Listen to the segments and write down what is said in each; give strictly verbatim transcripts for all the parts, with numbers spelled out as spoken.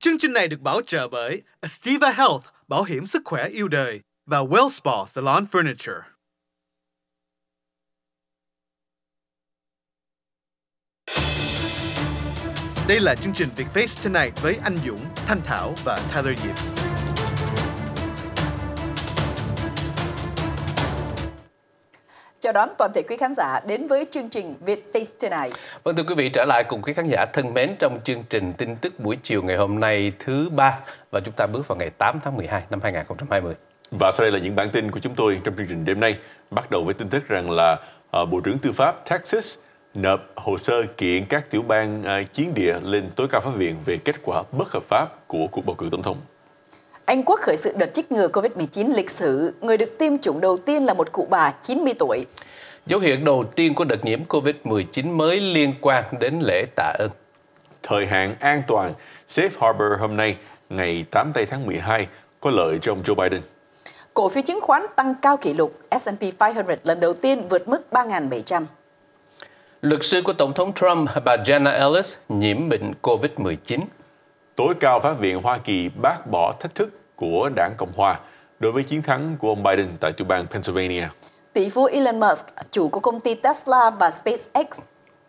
Chương trình này được bảo trợ bởi Astiva Health, bảo hiểm sức khỏe yêu đời, và WellSpa Salon Furniture. Đây là chương trình Việt Face Tonight với Anh Dũng, Thanh Thảo và Tyler Diep. Chào đón toàn thể quý khán giả đến với chương trình Việt Face Tonight. Vâng, thưa quý vị, trở lại cùng quý khán giả thân mến trong chương trình tin tức buổi chiều ngày hôm nay thứ ba, và chúng ta bước vào ngày tám tháng mười hai năm hai nghìn không trăm hai mươi. Và sau đây là những bản tin của chúng tôi trong chương trình đêm nay, bắt đầu với tin tức rằng là Bộ trưởng Tư pháp Texas nộp hồ sơ kiện các tiểu bang chiến địa lên tối cao pháp viện về kết quả bất hợp pháp của cuộc bầu cử tổng thống. Anh Quốc khởi sự đợt chích ngừa Covid mười chín lịch sử, người được tiêm chủng đầu tiên là một cụ bà chín mươi tuổi. Dấu hiệu đầu tiên của đợt nhiễm Covid mười chín mới liên quan đến lễ tạ ơn. Thời hạn an toàn Safe Harbor hôm nay, ngày tám tháng mười hai, có lợi cho ông Joe Biden. Cổ phiếu chứng khoán tăng cao kỷ lục, S and P năm trăm lần đầu tiên vượt mức ba nghìn bảy trăm. Luật sư của Tổng thống Trump, bà Jenna Ellis, nhiễm bệnh Covid mười chín. Tối cao Pháp viện Hoa Kỳ bác bỏ thách thức của Đảng Cộng hòa đối với chiến thắng của ông Biden tại tiểu bang Pennsylvania. Tỷ phú Elon Musk, chủ của công ty Tesla và SpaceX,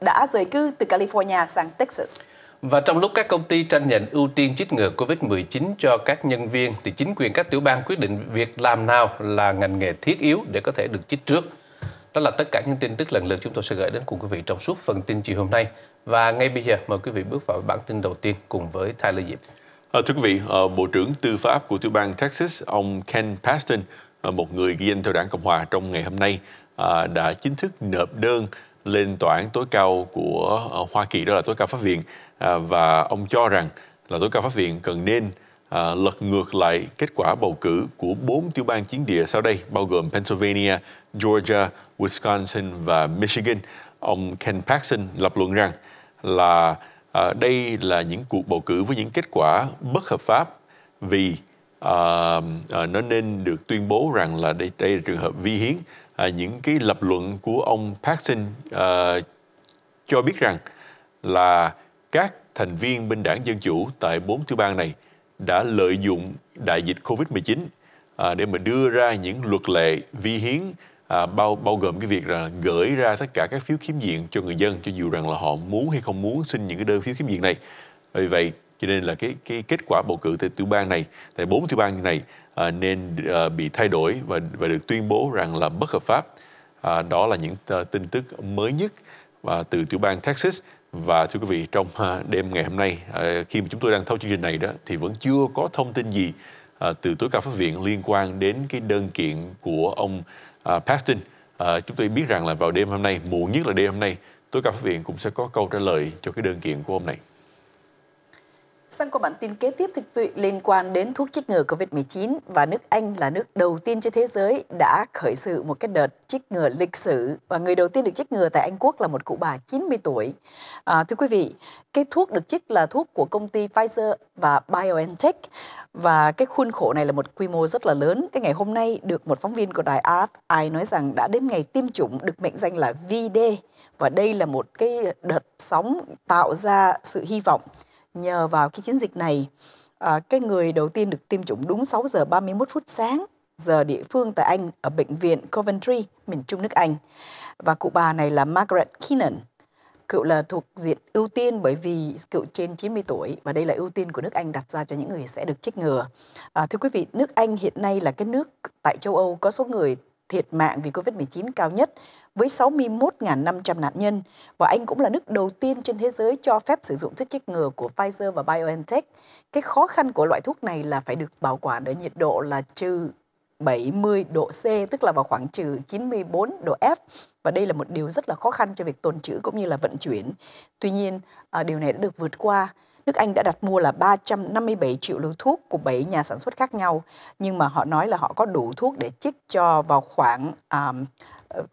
đã rời cư từ California sang Texas. Và trong lúc các công ty tranh giành ưu tiên chích ngừa Covid mười chín cho các nhân viên, thì chính quyền các tiểu bang quyết định việc làm nào là ngành nghề thiết yếu để có thể được chích trước. Đó là tất cả những tin tức lần lượt chúng tôi sẽ gửi đến cùng quý vị trong suốt phần tin chiều hôm nay. Và ngay bây giờ mời quý vị bước vào bản tin đầu tiên cùng với Tyler Diep. À, thưa quý vị, Bộ trưởng Tư pháp của tiểu bang Texas, ông Ken Paxton, một người ghi danh theo Đảng Cộng hòa, trong ngày hôm nay đã chính thức nộp đơn lên tòa án tối cao của Hoa Kỳ, đó là tối cao pháp viện, và ông cho rằng là tối cao pháp viện cần nên À, lật ngược lại kết quả bầu cử của bốn tiểu bang chiến địa sau đây, bao gồm Pennsylvania, Georgia, Wisconsin và Michigan. Ông Ken Paxton lập luận rằng là à, đây là những cuộc bầu cử với những kết quả bất hợp pháp, vì à, à, nó nên được tuyên bố rằng là đây, đây là trường hợp vi hiến. À, những cái lập luận của ông Paxton à, cho biết rằng là các thành viên bên đảng Dân Chủ tại bốn tiểu bang này đã lợi dụng đại dịch Covid mười chín à, để mà đưa ra những luật lệ vi hiến, à, bao bao gồm cái việc là gửi ra tất cả các phiếu khiếm diện cho người dân, cho dù rằng là họ muốn hay không muốn xin những cái đơn phiếu khiếm diện này. Vì vậy cho nên là cái cái kết quả bầu cử tại tiểu bang này, tại bốn tiểu bang này à, nên à, bị thay đổi và và được tuyên bố rằng là bất hợp pháp. À, đó là những à, tin tức mới nhất à, từ tiểu bang Texas. Và thưa quý vị, trong đêm ngày hôm nay, khi mà chúng tôi đang thâu chương trình này đó, thì vẫn chưa có thông tin gì từ tối cao pháp viện liên quan đến cái đơn kiện của ông Paxton. Chúng tôi biết rằng là vào đêm hôm nay, muộn nhất là đêm hôm nay, tối cao pháp viện cũng sẽ có câu trả lời cho cái đơn kiện của ông này. Sang qua bản tin kế tiếp, thưa quý vị, liên quan đến thuốc chích ngừa Covid mười chín, và nước Anh là nước đầu tiên trên thế giới đã khởi sự một cái đợt chích ngừa lịch sử, và người đầu tiên được chích ngừa tại Anh Quốc là một cụ bà chín mươi tuổi. À, thưa quý vị, cái thuốc được chích là thuốc của công ty Pfizer và BioNTech, và cái khuôn khổ này là một quy mô rất là lớn. Cái ngày hôm nay được một phóng viên của đài R F I nói rằng đã đến ngày tiêm chủng được mệnh danh là V D, và đây là một cái đợt sóng tạo ra sự hy vọng. Nhờ vào cái chiến dịch này, à, cái người đầu tiên được tiêm chủng đúng sáu giờ ba mươi mốt phút sáng giờ địa phương tại Anh, ở bệnh viện Coventry, miền Trung nước Anh. Và cụ bà này là Margaret Keenan, cựu là thuộc diện ưu tiên bởi vì cựu trên chín mươi tuổi, và đây là ưu tiên của nước Anh đặt ra cho những người sẽ được chích ngừa. À, thưa quý vị, nước Anh hiện nay là cái nước tại châu Âu có số người thiệt mạng vì Covid mười chín cao nhất, với sáu mươi mốt nghìn năm trăm nạn nhân, và Anh cũng là nước đầu tiên trên thế giới cho phép sử dụng thuốc chích ngừa của Pfizer và BioNTech. Cái khó khăn của loại thuốc này là phải được bảo quản ở nhiệt độ là trừ bảy mươi độ C, tức là vào khoảng trừ chín mươi bốn độ F, và đây là một điều rất là khó khăn cho việc tồn trữ cũng như là vận chuyển. Tuy nhiên, điều này đã được vượt qua. Nước Anh đã đặt mua là ba trăm năm mươi bảy triệu liều thuốc của bảy nhà sản xuất khác nhau, nhưng mà họ nói là họ có đủ thuốc để chích cho vào khoảng um,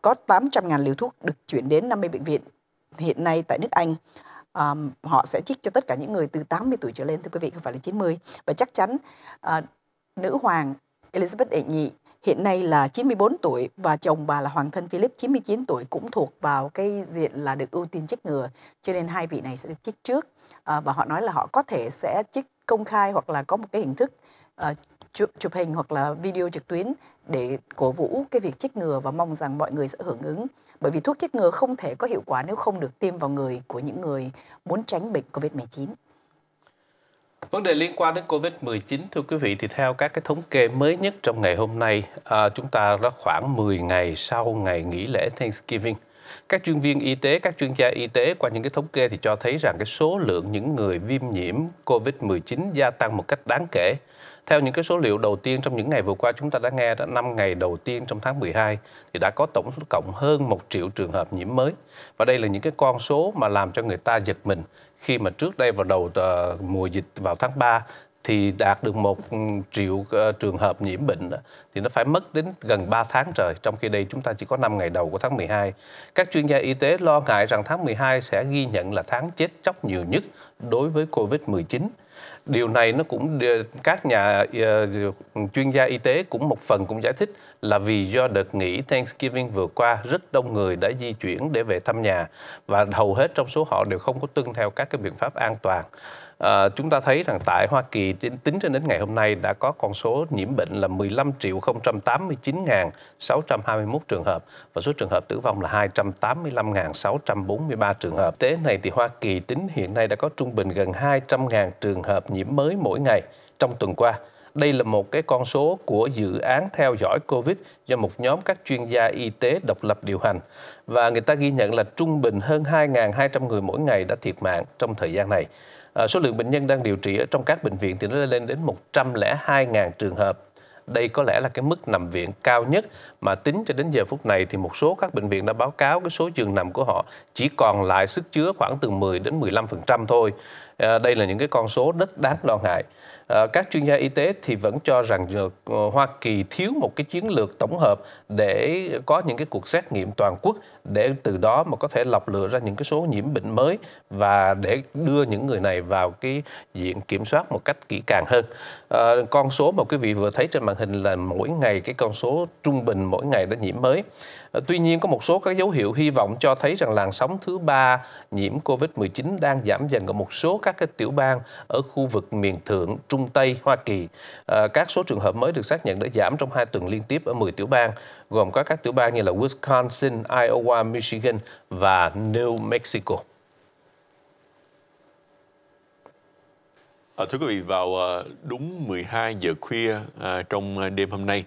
có tám trăm nghìn liều thuốc được chuyển đến năm mươi bệnh viện hiện nay tại nước Anh. Um, họ sẽ chích cho tất cả những người từ tám mươi tuổi trở lên, thưa quý vị, không phải là chín mươi. Và chắc chắn uh, nữ hoàng Elizabeth đệ nhị hiện nay là chín mươi bốn tuổi, và chồng bà là hoàng thân Philip chín mươi chín tuổi cũng thuộc vào cái diện là được ưu tiên chích ngừa, cho nên hai vị này sẽ được chích trước. À, và họ nói là họ có thể sẽ chích công khai hoặc là có một cái hình thức uh, chụp, chụp hình hoặc là video trực tuyến để cổ vũ cái việc chích ngừa và mong rằng mọi người sẽ hưởng ứng. Bởi vì thuốc chích ngừa không thể có hiệu quả nếu không được tiêm vào người của những người muốn tránh bệnh Covid mười chín. Vấn đề liên quan đến Covid mười chín, thưa quý vị, thì theo các cái thống kê mới nhất trong ngày hôm nay, à, chúng ta đã khoảng mười ngày sau ngày nghỉ lễ Thanksgiving. Các chuyên viên y tế, các chuyên gia y tế qua những cái thống kê thì cho thấy rằng cái số lượng những người viêm nhiễm Covid mười chín gia tăng một cách đáng kể. Theo những cái số liệu đầu tiên trong những ngày vừa qua, chúng ta đã nghe đã năm ngày đầu tiên trong tháng mười hai thì đã có tổng cộng hơn một triệu trường hợp nhiễm mới. Và đây là những cái con số mà làm cho người ta giật mình, khi mà trước đây vào đầu uh, mùa dịch vào tháng ba thì đạt được một triệu uh, trường hợp nhiễm bệnh thì nó phải mất đến gần ba tháng trời, trong khi đây chúng ta chỉ có năm ngày đầu của tháng mười hai. Các chuyên gia y tế lo ngại rằng tháng mười hai sẽ ghi nhận là tháng chết chóc nhiều nhất đối với Covid mười chín. Điều này nó cũng các nhà uh, chuyên gia y tế cũng một phần cũng giải thích là vì do đợt nghỉ Thanksgiving vừa qua rất đông người đã di chuyển để về thăm nhà và hầu hết trong số họ đều không có tuân theo các cái biện pháp an toàn. À, chúng ta thấy rằng tại Hoa Kỳ tính cho đến ngày hôm nay đã có con số nhiễm bệnh là mười lăm triệu không trăm tám mươi chín nghìn sáu trăm hai mươi mốt trường hợp và số trường hợp tử vong là hai trăm tám mươi lăm nghìn sáu trăm bốn mươi ba trường hợp. Tế này thì Hoa Kỳ tính hiện nay đã có trung bình gần hai trăm nghìn trường hợp nhiễm mới mỗi ngày trong tuần qua. Đây là một cái con số của dự án theo dõi Covid do một nhóm các chuyên gia y tế độc lập điều hành. Và người ta ghi nhận là trung bình hơn hai nghìn hai trăm người mỗi ngày đã thiệt mạng trong thời gian này. À, số lượng bệnh nhân đang điều trị ở trong các bệnh viện thì nó lên đến một trăm lẻ hai nghìn trường hợp. Đây có lẽ là cái mức nằm viện cao nhất mà tính cho đến giờ phút này thì một số các bệnh viện đã báo cáo cái số giường nằm của họ chỉ còn lại sức chứa khoảng từ mười đến mười lăm phần trăm thôi. À, đây là những cái con số rất đáng lo ngại. À, các chuyên gia y tế thì vẫn cho rằng Hoa Kỳ thiếu một cái chiến lược tổng hợp để có những cái cuộc xét nghiệm toàn quốc để từ đó mà có thể lọc lựa ra những cái số nhiễm bệnh mới và để đưa những người này vào cái diện kiểm soát một cách kỹ càng hơn. À, con số mà quý vị vừa thấy trên màn hình là mỗi ngày cái con số trung bình mỗi ngày đã nhiễm mới. À, tuy nhiên có một số các dấu hiệu hy vọng cho thấy rằng làn sóng thứ ba nhiễm Covid mười chín đang giảm dần ở một số các cái tiểu bang ở khu vực miền thượng Trung Tây Hoa Kỳ. À, các số trường hợp mới được xác nhận đã giảm trong hai tuần liên tiếp ở mười tiểu bang, gồm có các tiểu bang như là Wisconsin, Iowa, Michigan và New Mexico. À, thưa quý vị, vào đúng mười hai giờ khuya à, trong đêm hôm nay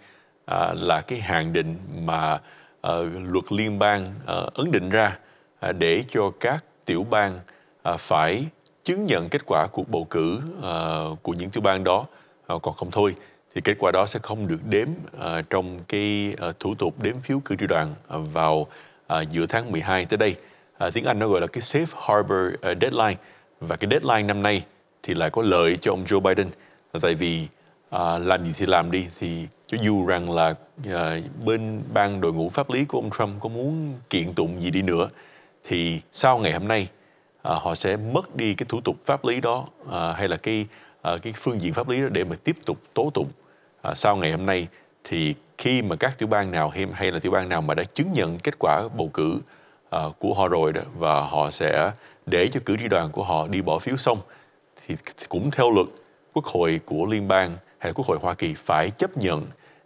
à, là cái hạn định mà à, luật liên bang à, ấn định ra à, để cho các tiểu bang à, phải chứng nhận kết quả cuộc bầu cử uh, của những tiểu bang đó, uh, còn không thôi thì kết quả đó sẽ không được đếm uh, trong cái uh, thủ tục đếm phiếu cử tri đoàn uh, vào uh, giữa tháng mười hai tới đây. Uh, tiếng Anh nó gọi là cái Safe Harbor uh, Deadline, và cái deadline năm nay thì lại có lợi cho ông Joe Biden, tại vì uh, làm gì thì làm đi thì cho dù rằng là uh, bên ban đội ngũ pháp lý của ông Trump có muốn kiện tụng gì đi nữa thì sau ngày hôm nay À, họ sẽ mất đi cái thủ tục pháp lý đó à, hay là cái à, cái phương diện pháp lý đó để mà tiếp tục tố tụng. À, sau ngày hôm nay thì khi mà các tiểu bang nào hay, hay là tiểu bang nào mà đã chứng nhận kết quả bầu cử à, của họ rồi đó, và họ sẽ để cho cử tri đoàn của họ đi bỏ phiếu xong thì cũng theo luật Quốc hội của liên bang hay là Quốc hội Hoa Kỳ phải chấp nhận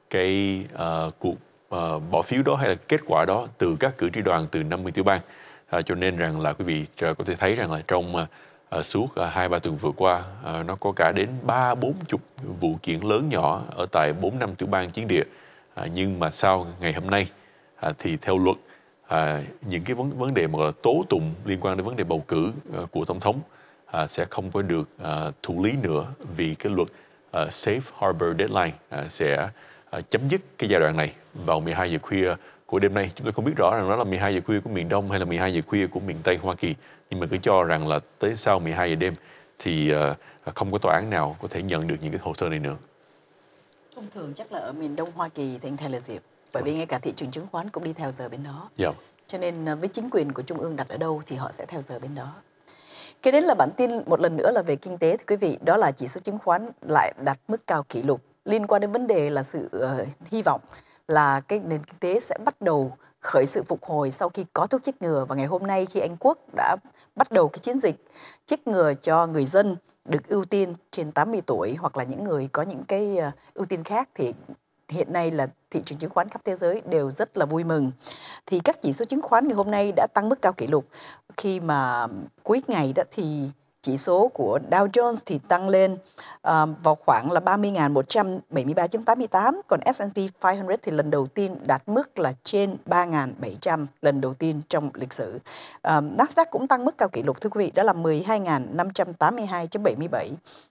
cái à, cuộc à, bỏ phiếu đó hay là kết quả đó từ các cử tri đoàn từ năm mươi tiểu bang. À, cho nên rằng là quý vị có thể thấy rằng là trong à, suốt hai à, ba tuần vừa qua à, nó có cả đến ba bốn chục vụ kiện lớn nhỏ ở tại bốn năm tiểu bang chiến địa. À, nhưng mà sau ngày hôm nay à, thì theo luật à, những cái vấn vấn đề mà gọi là tố tụng liên quan đến vấn đề bầu cử à, của tổng thống à, sẽ không có được à, thụ lý nữa, vì cái luật à, Safe Harbor Deadline à, sẽ à, chấm dứt cái giai đoạn này vào mười hai giờ khuya của đêm nay. Chúng tôi không biết rõ rằng đó là mười hai giờ khuya của miền Đông hay là mười hai giờ khuya của miền Tây Hoa Kỳ, nhưng mà cứ cho rằng là tới sau mười hai giờ đêm thì không có tòa án nào có thể nhận được những cái hồ sơ này nữa. Thông thường chắc là ở miền Đông Hoa Kỳ thì anh Tyler Diep, bởi vì ngay cả thị trường chứng khoán cũng đi theo giờ bên đó. Yeah. Cho nên với chính quyền của Trung ương đặt ở đâu thì họ sẽ theo giờ bên đó. Kế đến là bản tin một lần nữa là về kinh tế, thì quý vị, đó là chỉ số chứng khoán lại đạt mức cao kỷ lục, liên quan đến vấn đề là sự uh, hy vọng là cái nền kinh tế sẽ bắt đầu khởi sự phục hồi sau khi có thuốc chích ngừa. Và ngày hôm nay khi Anh Quốc đã bắt đầu cái chiến dịch chích ngừa cho người dân được ưu tiên trên tám mươi tuổi hoặc là những người có những cái ưu tiên khác thì hiện nay là thị trường chứng khoán khắp thế giới đều rất là vui mừng. Thì các chỉ số chứng khoán ngày hôm nay đã tăng mức cao kỷ lục. Khi mà cuối ngày đó thì chỉ số của Dow Jones thì tăng lên uh, vào khoảng là ba mươi nghìn một trăm bảy mươi ba chấm tám mươi tám, còn S and P năm trăm thì lần đầu tiên đạt mức là trên ba nghìn bảy trăm, lần đầu tiên trong lịch sử. Uh, Nasdaq cũng tăng mức cao kỷ lục thưa quý vị, đó là mười hai nghìn năm trăm tám mươi hai chấm bảy mươi bảy.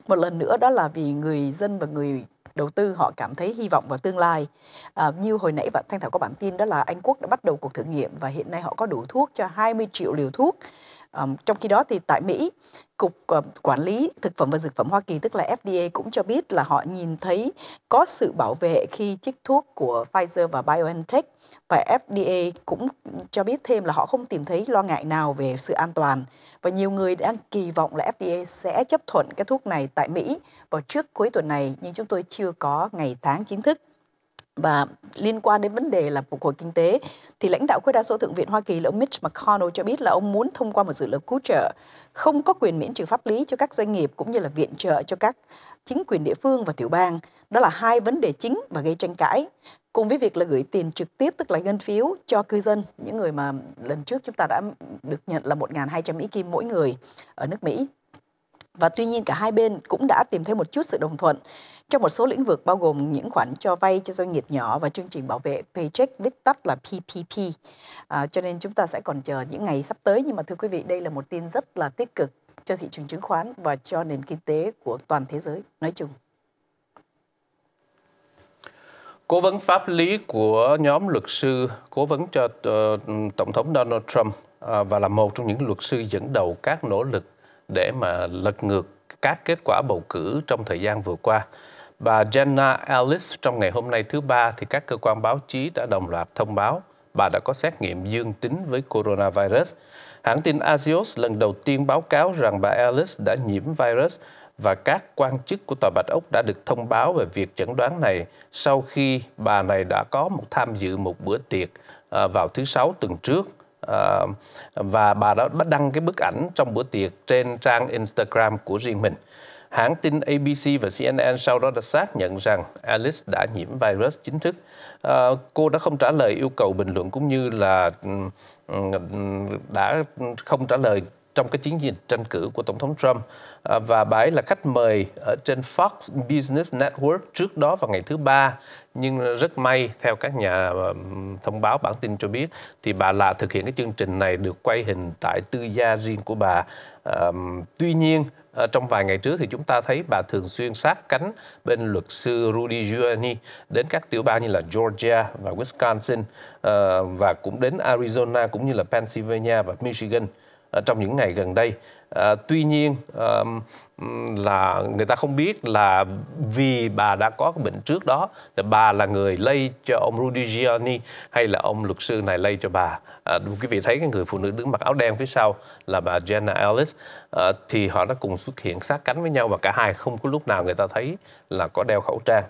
Một lần nữa đó là vì người dân và người đầu tư họ cảm thấy hy vọng vào tương lai. À, như hồi nãy bạn Thanh Thảo có bản tin đó là Anh Quốc đã bắt đầu cuộc thử nghiệm và hiện nay họ có đủ thuốc cho hai mươi triệu liều thuốc. À, trong khi đó thì tại Mỹ, Cục Quản lý Thực phẩm và Dược phẩm Hoa Kỳ tức là F D A cũng cho biết là họ nhìn thấy có sự bảo vệ khi trích thuốc của Pfizer và BioNTech, và F D A cũng cho biết thêm là họ không tìm thấy lo ngại nào về sự an toàn. Và nhiều người đang kỳ vọng là F D A sẽ chấp thuận cái thuốc này tại Mỹ vào trước cuối tuần này, nhưng chúng tôi chưa có ngày tháng chính thức. Và liên quan đến vấn đề là phục hồi kinh tế thì lãnh đạo khối đa số Thượng viện Hoa Kỳ là ông Mitch McConnell cho biết là ông muốn thông qua một dự luật cứu trợ không có quyền miễn trừ pháp lý cho các doanh nghiệp cũng như là viện trợ cho các chính quyền địa phương và tiểu bang. Đó là hai vấn đề chính và gây tranh cãi. Cùng với việc là gửi tiền trực tiếp tức là ngân phiếu cho cư dân, những người mà lần trước chúng ta đã được nhận là một nghìn hai trăm Mỹ Kim mỗi người ở nước Mỹ. Và tuy nhiên cả hai bên cũng đã tìm thấy một chút sự đồng thuận trong một số lĩnh vực bao gồm những khoản cho vay cho doanh nghiệp nhỏ và chương trình bảo vệ paycheck viết tắt là P P P. À, cho nên chúng ta sẽ còn chờ những ngày sắp tới. Nhưng mà thưa quý vị, đây là một tin rất là tích cực cho thị trường chứng khoán và cho nền kinh tế của toàn thế giới nói chung. Cố vấn pháp lý của nhóm luật sư cố vấn cho uh, Tổng thống Donald Trump uh, và là một trong những luật sư dẫn đầu các nỗ lực để mà lật ngược các kết quả bầu cử trong thời gian vừa qua. Bà Jenna Ellis trong ngày hôm nay thứ Ba thì các cơ quan báo chí đã đồng loạt thông báo bà đã có xét nghiệm dương tính với coronavirus. Hãng tin Axios lần đầu tiên báo cáo rằng bà Ellis đã nhiễm virus và các quan chức của Tòa Bạch Ốc đã được thông báo về việc chẩn đoán này sau khi bà này đã có một tham dự một bữa tiệc vào thứ Sáu tuần trước. À, và bà đã đăng cái bức ảnh trong bữa tiệc trên trang Instagram của riêng mình. Hãng tin A B C và C N N sau đó đã xác nhận rằng Alice đã nhiễm virus chính thức. À, cô đã không trả lời yêu cầu bình luận cũng như là đã không trả lời trong cái chiến dịch tranh cử của Tổng thống Trump. À, và bà ấy là khách mời ở trên Fox Business Network trước đó vào ngày thứ Ba. Nhưng rất may, theo các nhà thông báo bản tin cho biết, thì bà là thực hiện cái chương trình này được quay hình tại tư gia riêng của bà. À, tuy nhiên, trong vài ngày trước thì chúng ta thấy bà thường xuyên sát cánh bên luật sư Rudy Giuliani đến các tiểu bang như là Georgia và Wisconsin, à, và cũng đến Arizona cũng như là Pennsylvania và Michigan trong những ngày gần đây. À, tuy nhiên à, là người ta không biết là vì bà đã có cái bệnh trước đó, là bà là người lây cho ông Rudy Giuliani hay là ông luật sư này lây cho bà. À, quý vị thấy cái người phụ nữ đứng mặc áo đen phía sau là bà Jenna Ellis, à, thì họ đã cùng xuất hiện sát cánh với nhau và cả hai không có lúc nào người ta thấy là có đeo khẩu trang.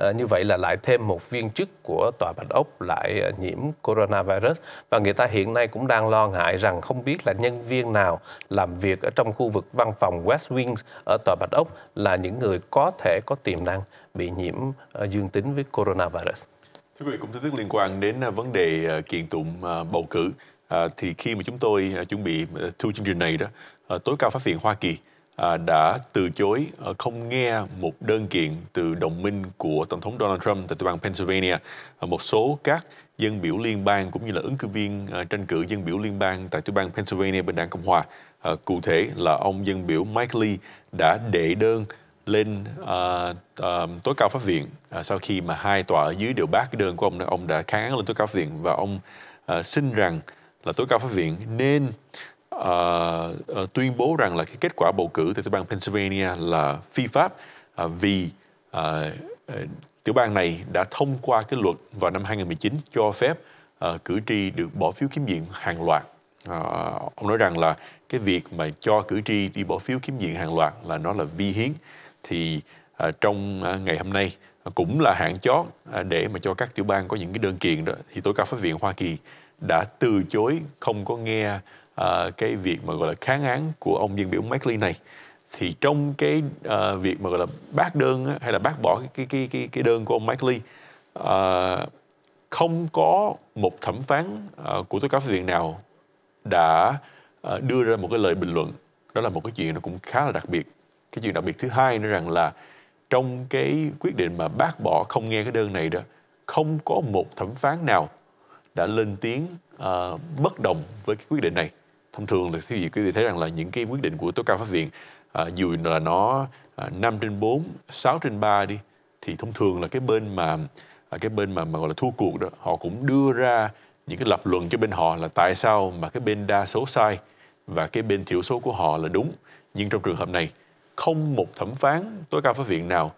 À, như vậy là lại thêm một viên chức của Tòa Bạch Ốc lại nhiễm coronavirus, và người ta hiện nay cũng đang lo ngại rằng không biết là nhân viên nào làm việc ở trong khu vực văn phòng West Wing ở Tòa Bạch Ốc là những người có thể có tiềm năng bị nhiễm dương tính với coronavirus. Thưa quý vị, cũng tin tức liên quan đến vấn đề kiện tụng bầu cử. À, thì khi mà chúng tôi chuẩn bị thu chương trình này đó, tối cao pháp viện Hoa Kỳ đã từ chối không nghe một đơn kiện từ đồng minh của Tổng thống Donald Trump tại tiểu bang Pennsylvania. Một số các dân biểu liên bang cũng như là ứng cử viên tranh cử dân biểu liên bang tại tiểu bang Pennsylvania bên Đảng Cộng hòa. Cụ thể là ông dân biểu Mike Lee đã đệ đơn lên uh, uh, tối cao pháp viện uh, sau khi mà hai tòa ở dưới đều bác cái đơn của ông. Ông đã kháng án lên tối cao pháp viện và ông uh, xin rằng là tối cao pháp viện nên Uh, tuyên bố rằng là cái kết quả bầu cử tại tiểu bang Pennsylvania là phi pháp, uh, vì uh, uh, tiểu bang này đã thông qua cái luật vào năm hai nghìn không trăm mười chín cho phép uh, cử tri được bỏ phiếu kiếm diện hàng loạt. Uh, ông nói rằng là cái việc mà cho cử tri đi bỏ phiếu kiếm diện hàng loạt là nó là vi hiến. Thì uh, trong uh, ngày hôm nay uh, cũng là hạn chót uh, để mà cho các tiểu bang có những cái đơn kiện đó, thì tối cao pháp viện Hoa Kỳ đã từ chối không có nghe À, cái việc mà gọi là kháng án của ông dân biểu Mike Lee này. Thì trong cái uh, việc mà gọi là bác đơn á, hay là bác bỏ cái cái cái cái đơn của ông Mike Lee, uh, không có một thẩm phán uh, của tối cao pháp viện nào đã uh, đưa ra một cái lời bình luận. Đó là một cái chuyện nó cũng khá là đặc biệt. Cái chuyện đặc biệt thứ hai nữa rằng là trong cái quyết định mà bác bỏ không nghe cái đơn này đó, không có một thẩm phán nào đã lên tiếng uh, bất đồng với cái quyết định này. Thông thường là quý vị thấy rằng là những cái quyết định của tối cao pháp viện, uh, dù là nó uh, năm trên bốn, sáu trên ba đi, thì thông thường là cái bên mà cái bên mà, mà gọi là thua cuộc đó, họ cũng đưa ra những cái lập luận cho bên họ là tại sao mà cái bên đa số sai và cái bên thiểu số của họ là đúng. Nhưng trong trường hợp này, không một thẩm phán tối cao pháp viện nào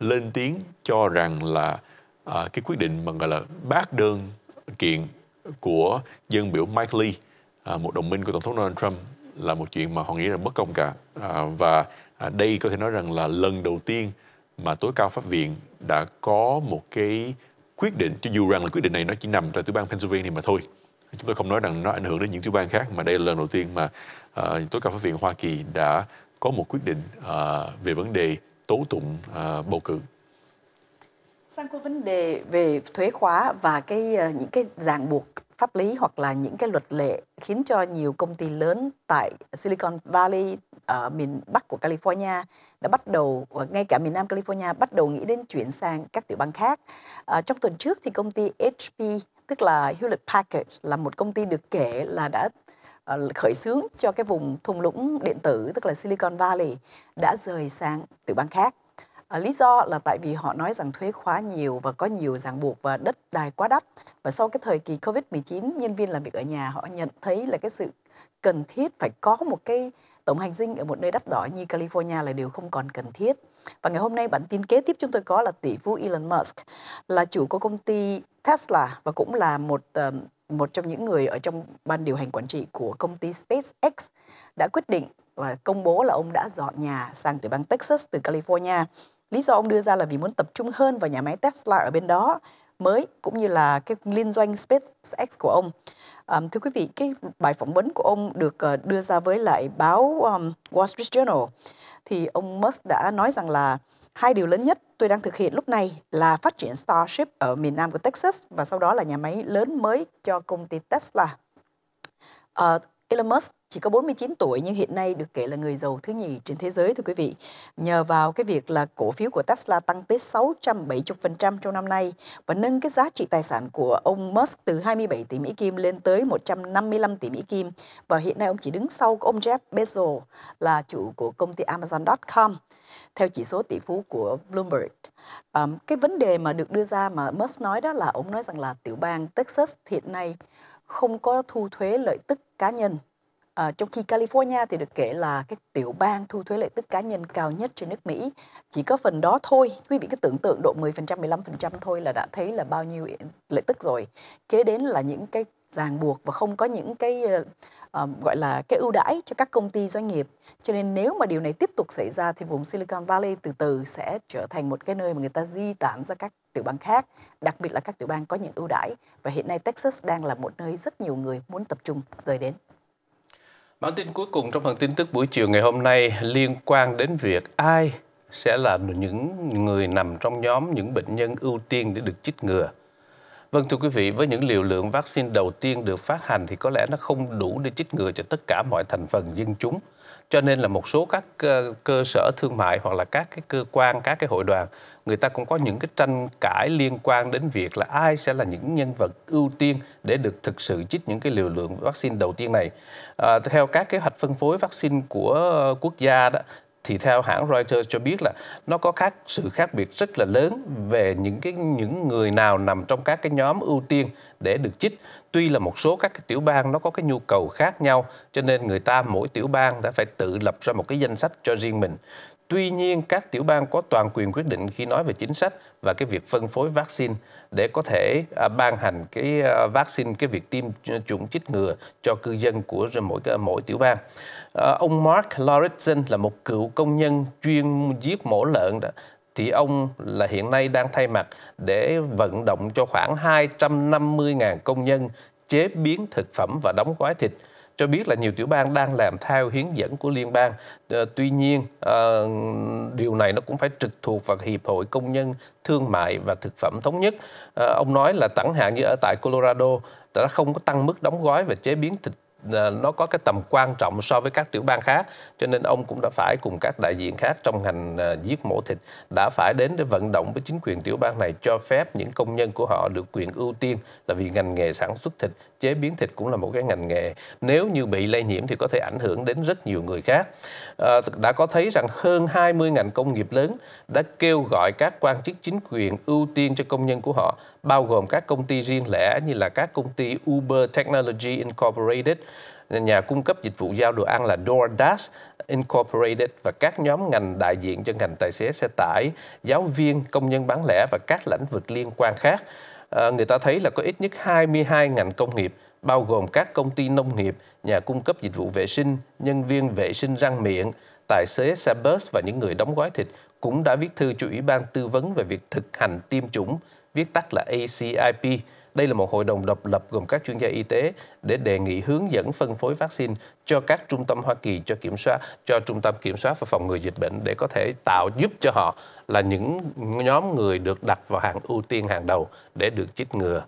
lên tiếng cho rằng là à, cái quyết định mà gọi là bác đơn kiện của dân biểu Mike Lee, à, một đồng minh của Tổng thống Donald Trump, là một chuyện mà họ nghĩ là bất công cả. À, và à, đây có thể nói rằng là lần đầu tiên mà tối cao pháp viện đã có một cái quyết định, cho dù rằng là quyết định này nó chỉ nằm tại tiểu bang Pennsylvania mà thôi. Chúng tôi không nói rằng nó ảnh hưởng đến những tiểu bang khác, mà đây là lần đầu tiên mà uh, tối cao pháp viện Hoa Kỳ đã có một quyết định uh, về vấn đề tố tụng uh, bầu cử. Sang cái vấn đề về thuế khóa và cái uh, những cái ràng buộc pháp lý hoặc là những cái luật lệ khiến cho nhiều công ty lớn tại Silicon Valley ở miền Bắc của California đã bắt đầu, ngay cả miền Nam California bắt đầu nghĩ đến chuyển sang các tiểu bang khác. À, trong tuần trước thì công ty H P, tức là Hewlett Packard, là một công ty được kể là đã uh, khởi xướng cho cái vùng thung lũng điện tử, tức là Silicon Valley, đã rời sang tiểu bang khác. À, lý do là tại vì họ nói rằng thuế khóa nhiều và có nhiều ràng buộc và đất đai quá đắt. Và sau cái thời kỳ Covid mười chín, nhân viên làm việc ở nhà họ nhận thấy là cái sự cần thiết phải có một cái tổng hành dinh ở một nơi đắt đỏ như California là điều không còn cần thiết. Và ngày hôm nay bản tin kế tiếp chúng tôi có là tỷ phú Elon Musk, là chủ của công ty Tesla và cũng là một một trong những người ở trong ban điều hành quản trị của công ty SpaceX, đã quyết định và công bố là ông đã dọn nhà sang tiểu bang Texas từ California. Lý do ông đưa ra là vì muốn tập trung hơn vào nhà máy Tesla ở bên đó mới, cũng như là cái liên doanh SpaceX của ông. À, thưa quý vị, cái bài phỏng vấn của ông được uh, đưa ra với lại báo um, Wall Street Journal. Thì ông Musk đã nói rằng là hai điều lớn nhất tôi đang thực hiện lúc này là phát triển Starship ở miền Nam của Texas và sau đó là nhà máy lớn mới cho công ty Tesla. Uh, Elon Musk chỉ có bốn mươi chín tuổi nhưng hiện nay được kể là người giàu thứ nhì trên thế giới, thưa quý vị. Nhờ vào cái việc là cổ phiếu của Tesla tăng tới sáu trăm bảy mươi phần trăm trong năm nay và nâng cái giá trị tài sản của ông Musk từ hai mươi bảy tỷ Mỹ Kim lên tới một trăm năm mươi lăm tỷ Mỹ Kim. Và hiện nay ông chỉ đứng sau ông Jeff Bezos, là chủ của công ty Amazon chấm com, theo chỉ số tỷ phú của Bloomberg. Um, cái vấn đề mà được đưa ra mà Musk nói đó là ông nói rằng là tiểu bang Texas hiện nay không có thu thuế lợi tức cá nhân. À, trong khi California thì được kể là cái tiểu bang thu thuế lợi tức cá nhân cao nhất trên nước Mỹ. Chỉ có phần đó thôi, quý vị cứ tưởng tượng độ mười phần trăm, mười lăm phần trăm thôi là đã thấy là bao nhiêu lợi tức rồi. Kế đến là những cái ràng buộc và không có những cái uh, gọi là cái ưu đãi cho các công ty doanh nghiệp. Cho nên nếu mà điều này tiếp tục xảy ra thì vùng Silicon Valley từ từ sẽ trở thành một cái nơi mà người ta di tản ra các tiểu bang khác, đặc biệt là các tiểu bang có những ưu đãi. Và hiện nay Texas đang là một nơi rất nhiều người muốn tập trung tới đến. Bản tin cuối cùng trong phần tin tức buổi chiều ngày hôm nay liên quan đến việc ai sẽ là những người nằm trong nhóm những bệnh nhân ưu tiên để được chích ngừa. Vâng, thưa quý vị, với những liều lượng vaccine đầu tiên được phát hành thì có lẽ nó không đủ để chích ngừa cho tất cả mọi thành phần dân chúng. Cho nên là một số các cơ sở thương mại hoặc là các cái cơ quan, các cái hội đoàn, người ta cũng có những cái tranh cãi liên quan đến việc là ai sẽ là những nhân vật ưu tiên để được thực sự chích những cái liều lượng vaccine đầu tiên này. À, theo các kế hoạch phân phối vaccine của quốc gia đó, thì theo hãng Reuters cho biết là nó có khác sự khác biệt rất là lớn về những cái những người nào nằm trong các cái nhóm ưu tiên để được chích. Tuy là một số các cái tiểu bang nó có cái nhu cầu khác nhau, cho nên người ta mỗi tiểu bang đã phải tự lập ra một cái danh sách cho riêng mình. Tuy nhiên, các tiểu bang có toàn quyền quyết định khi nói về chính sách và cái việc phân phối vaccine để có thể ban hành cái vaccine, cái việc tiêm chủng chích ngừa cho cư dân của mỗi mỗi tiểu bang. Ông Mark Lauritsen là một cựu công nhân chuyên giết mổ lợn đó, thì ông là hiện nay đang thay mặt để vận động cho khoảng hai trăm năm mươi nghìn công nhân chế biến thực phẩm và đóng gói thịt. cho biết là nhiều tiểu bang đang làm theo hướng dẫn của liên bang. Tuy nhiên, điều này nó cũng phải trực thuộc vào Hiệp hội Công nhân Thương mại và Thực phẩm Thống nhất. Ông nói là chẳng hạn như ở tại Colorado đã không có tăng mức đóng gói và chế biến thịt, nó có cái tầm quan trọng so với các tiểu bang khác, cho nên ông cũng đã phải cùng các đại diện khác trong ngành giết mổ thịt đã phải đến để vận động với chính quyền tiểu bang này cho phép những công nhân của họ được quyền ưu tiên, là vì ngành nghề sản xuất thịt, chế biến thịt cũng là một cái ngành nghề nếu như bị lây nhiễm thì có thể ảnh hưởng đến rất nhiều người khác. À, đã có thấy rằng hơn hai mươi ngành công nghiệp lớn đã kêu gọi các quan chức chính quyền ưu tiên cho công nhân của họ, bao gồm các công ty riêng lẻ như là các công ty Uber Technology Incorporated, nhà cung cấp dịch vụ giao đồ ăn là DoorDash Incorporated và các nhóm ngành đại diện cho ngành tài xế xe tải, giáo viên, công nhân bán lẻ và các lĩnh vực liên quan khác. À, người ta thấy là có ít nhất hai mươi hai ngành công nghiệp, bao gồm các công ty nông nghiệp, nhà cung cấp dịch vụ vệ sinh, nhân viên vệ sinh răng miệng, tài xế xe bus và những người đóng gói thịt cũng đã viết thư cho Ủy ban Tư vấn về việc thực hành tiêm chủng, viết tắt là A C I P. Đây là một hội đồng độc lập gồm các chuyên gia y tế để đề nghị hướng dẫn phân phối vaccine cho các trung tâm Hoa Kỳ cho kiểm soát, cho trung tâm kiểm soát và phòng ngừa dịch bệnh để có thể tạo giúp cho họ là những nhóm người được đặt vào hàng ưu tiên hàng đầu để được chích ngừa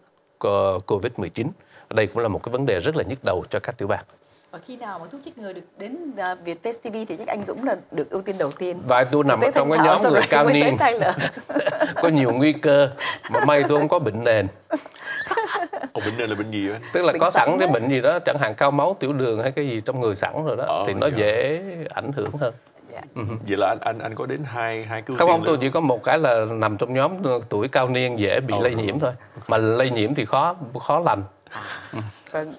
Covid mười chín. Đây cũng là một cái vấn đề rất là nhức đầu cho các tiểu bang. Và khi nào mà thuốc chích ngừa được đến Việt Face ti vi thì chắc anh Dũng là được ưu tiên đầu tiên. Và tôi nằm trong cái nhóm người cao niên có nhiều nguy cơ, mà may tôi không có bệnh nền. Ồ, bệnh nền là bệnh gì vậy? Tức là bệnh có sẵn, sẵn cái bệnh gì đó, chẳng hạn cao máu, tiểu đường hay cái gì trong người sẵn rồi đó, ờ, thì nó dạ. dễ ảnh hưởng hơn. Dạ. Ừ. Vậy là anh anh anh có đến hai hai cứu. Không, không, tôi chỉ có một cái là nằm trong nhóm tuổi cao niên dễ bị ờ, lây nhiễm thôi. Mà lây nhiễm thì khó khó lành. Vâng.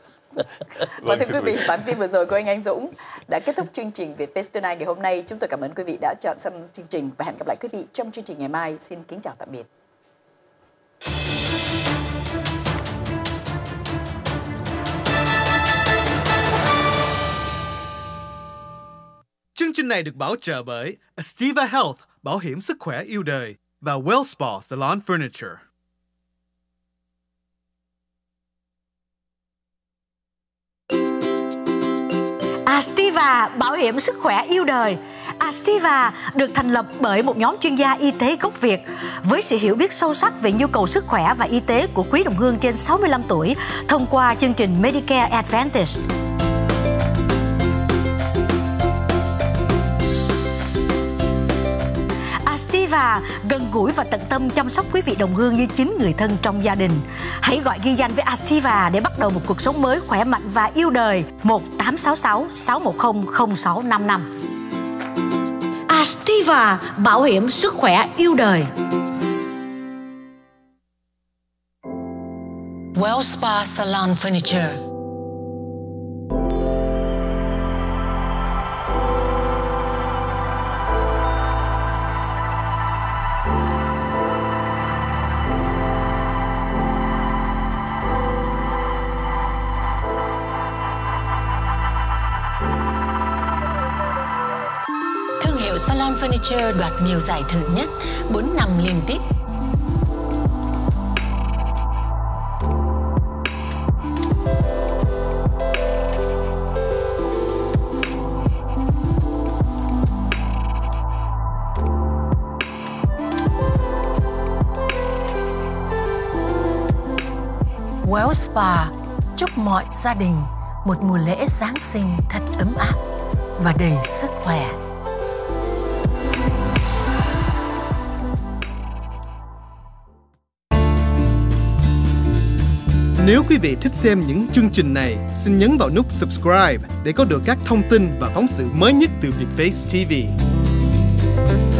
Và thưa quý vị, bản tin vừa rồi của anh Anh Dũng đã kết thúc chương trình Việt Face Tonight ngày hôm nay. Chúng tôi cảm ơn quý vị đã chọn xem chương trình và hẹn gặp lại quý vị trong chương trình ngày mai. Xin kính chào tạm biệt. Chương trình này được bảo trợ bởi Astiva Health, bảo hiểm sức khỏe yêu đời, và WellSpa Salon Furniture. Astiva, bảo hiểm sức khỏe yêu đời. Astiva được thành lập bởi một nhóm chuyên gia y tế gốc Việt với sự hiểu biết sâu sắc về nhu cầu sức khỏe và y tế của quý đồng hương trên sáu mươi lăm tuổi thông qua chương trình Medicare Advantage. Astiva gần gũi và tận tâm chăm sóc quý vị đồng hương như chính người thân trong gia đình. Hãy gọi ghi danh với Astiva để bắt đầu một cuộc sống mới khỏe mạnh và yêu đời. một tám sáu sáu sáu một không không sáu năm năm. Astiva, bảo hiểm sức khỏe yêu đời. WellSpa Salon Furniture. Salon Furniture đoạt nhiều giải thưởng nhất bốn năm liên tiếp. WellSpa chúc mọi gia đình một mùa lễ Giáng sinh thật ấm áp và đầy sức khỏe. Nếu quý vị thích xem những chương trình này, xin nhấn vào nút subscribe để có được các thông tin và phóng sự mới nhất từ Việt Face ti vi.